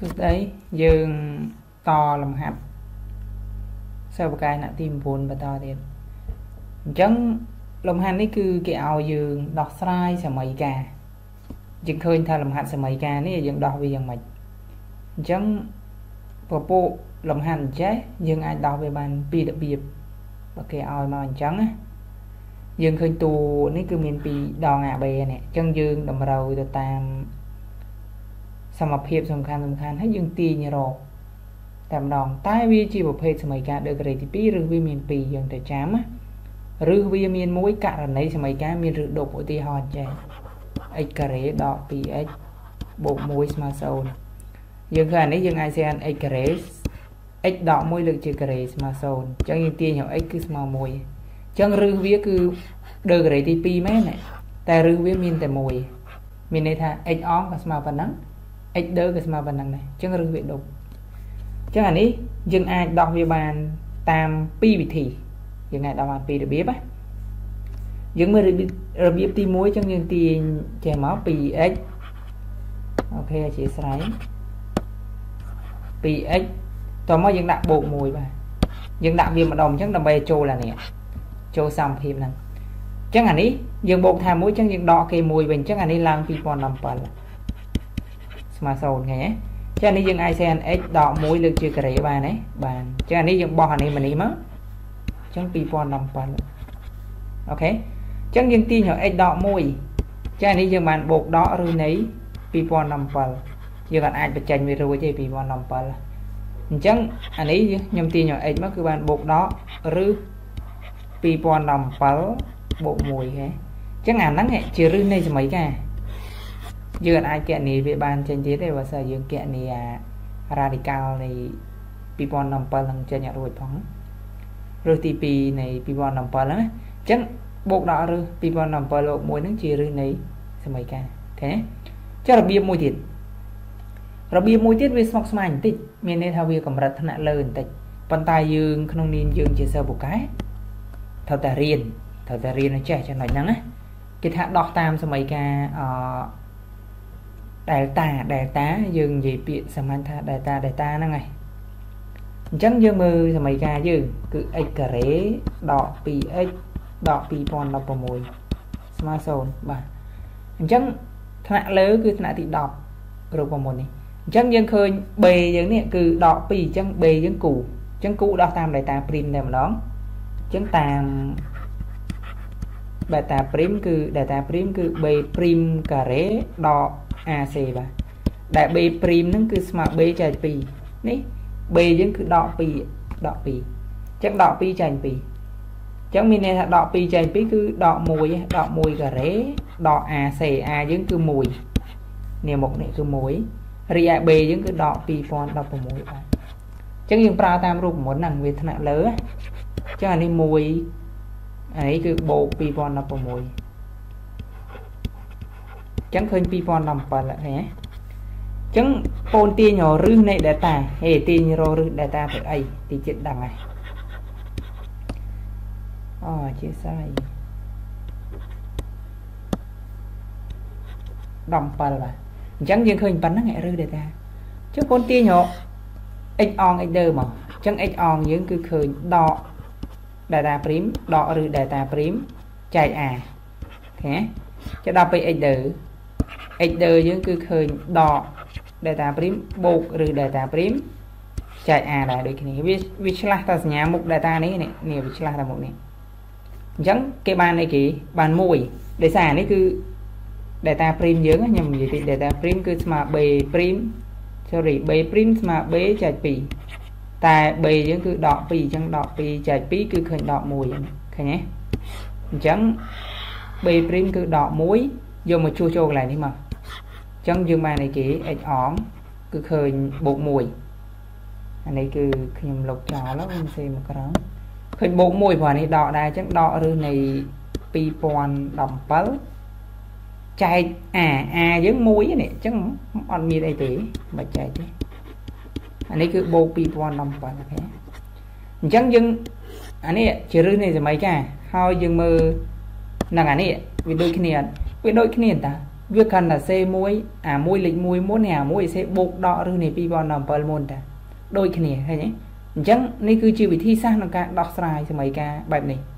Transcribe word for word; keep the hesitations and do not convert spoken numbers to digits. Suốt đấy dương to lòng hạp sau bà cái nạ tìm vốn bà to tiền chẳng lòng hạp đấy cứ cái ao dương đọc sai sẽ mấy cả chừng khơi thay lòng hạp sẽ mấy cả nếu dương đọc vì dương mạch chẳng bà bộ lòng hạp chết dương ai đọc về bàn bị đặc biệt bà cái ao mà chẳng á dương khơi tù nếu cứ miền bị đo ngạ bè nè chân dương đồng đầu được tam xong mà hiệp xong khăn xong khăn hết dương tì như rồi tạm đòn tai vi chỉ một phê sợi cá được cái tí rừng vi miền pì dương để chám á rừng vi miền mũi cả là lấy sợi cá miền rừng đục của tì hòn chè ấy cà rế đỏ pì ấy bộ mũi mà sâu dương khăn đấy dương ASEAN ấy cà rế ấy đỏ mũi lực chỉ cà rế mà sâu cho nên tì nhỏ ấy cứ màu mũi chẳng rừng vi cứ được cái tí pì mấy này tại rừng vi miền tại mũi miền này tha ấy óng và màu vàng nắng ấy đỡ cái màu vàng nắng này chẳng rừng vi đục chứ anh ấy dân ai đọc về bàn tam pi bị thì dân ai đọc bàn pi được biết á dân mới được biết ti muối trong những tiền chè máu pi x ok chị sấy pi x toàn mới dân đặt bộ mùi mà dân đặt viên mà đồng chắc là bè trâu là nè trâu xong thêm lần chắc anh ấy dân bộ thà muối trong những đọ cây mùi bình chắc anh ấy làm pi còn làm phần mà sầu nhé cho nên dân ASEAN x đỏ mũi lực chưa kể bàn ấy bàn cho nên dân bò này mình đi mất chẳng pi pon nằm phần ok chẳng dân tin nhỏ x đỏ mũi cho nên dân bàn bột đỏ rồi nấy pi pon nằm phần giờ bạn ai bị chành về rồi thì pi pon nằm phần chẳng anh ấy nhầm tin nhỏ x mất cứ bàn bột đỏ rư pi pon nằm phần bộ mùi thế chẳng ngàn nắng nhẹ chưa rư này mấy cả dương ai kiện này về bàn trên dưới đây và sở dương kiện này à, radical này pipon nằm phần lần trên nhà rồi phóng rồi thì pi này pipon nằm phần lắm chắc bột đỏ rồi pipon nằm phần lộ mùi nắng chì rồi này sẽ mấy cả thế cho là bia mùi thịt rồi bia mùi tiết với smoke smile tích miền này thao bia cầm rật thân ạ lờn tích bàn tay dương không nên dương chỉ sơ một cái thật là riêng thật là riêng nó trẻ cho nói nắng á cái thả đọc tam sẽ mấy cả uh, đại tá đại tá dương gì bị xem anh ta đại tá đại tá nó này chẳng dương mơ thì mấy ca dương cứ x cả rễ đỏ pì x đỏ pì pon đọc vào mùi smartphone bà chẳng thạ lớn cứ thạ thì đọc rồi vào mùi này chẳng dương khơi bề dương này cứ đỏ pì chẳng bề dương cũ chẳng cũ đọc tam đại tá prim này mà đó chẳng tam đại tá prim cứ đại tá prim cứ bề prim cả rễ đỏ a xê bà đại B prim nó cứ mà B chạy pì đấy B vẫn cứ đọ pì đọ pì chắc đọ pì chạy pì chắc mình này đọ pì chạy pì cứ đọ mùi đọ mùi gà rế đọ a xê a vẫn cứ mùi nè một này cứ mùi ria B vẫn cứ đọ pì phòn đọ vào mùi bà chắc nhưng pra tam rụp một nặng về thân nặng lớn chắc là đi mùi ấy cứ bộ pì phòn đọ vào mùi chẳng khơi pipon nằm phần lại nhé chẳng pon tia nhỏ rư này đại ta hệ tia nhỏ rư đại ta phải ấy thì chuyện đằng này à chia sai nằm phần là chẳng riêng khơi bắn nó nhẹ rư đại ta chứ pon tia nhỏ x on x đơ mà chẳng x on những cứ khơi đỏ đại ta prim đỏ rư đại ta prim chạy à thế cho đọc với x đơ x đơ những cứ khơi đỏ data prim bột rồi data prim chạy à là được cái này vì là ta nhà mục data này này nhiều là là một này chẳng cái bàn này kì bàn mùi để xả đấy cứ data prim nhớ nhầm gì thì data prim cứ mà b prim sorry b prim mà b chạy pì tại b những cứ đỏ pì chẳng đỏ pì chạy pì cứ khơi đỏ mùi thế nhé chẳng b prim cứ đỏ muối vô mà chua chua lại đi mà chẳng dương bài này kì ếch ỏng cứ khơi bột mùi anh ấy cứ nhầm lục chó lắm anh xem một cái đó khơi bột mùi vào này đỏ đai chắc đỏ rư này pi pon đồng pớ chai à à với muối này chắc ăn mì đây tí mà chai chứ anh ấy cứ bột pi pon đồng pớ chẳng dương anh ấy chỉ rư này là mấy cả thôi dương mơ nàng anh ấy vì đôi khi này vì đôi khi này ta Việc khăn là xe môi, à môi lịch môi môn nè môi xe bột đỏ rồi này bị bọn nằm vào môn ta. Đôi khi này hay nhé. Chẳng, này cứ chịu bị thi sang nó cả đọc xài cho mấy cái bài này.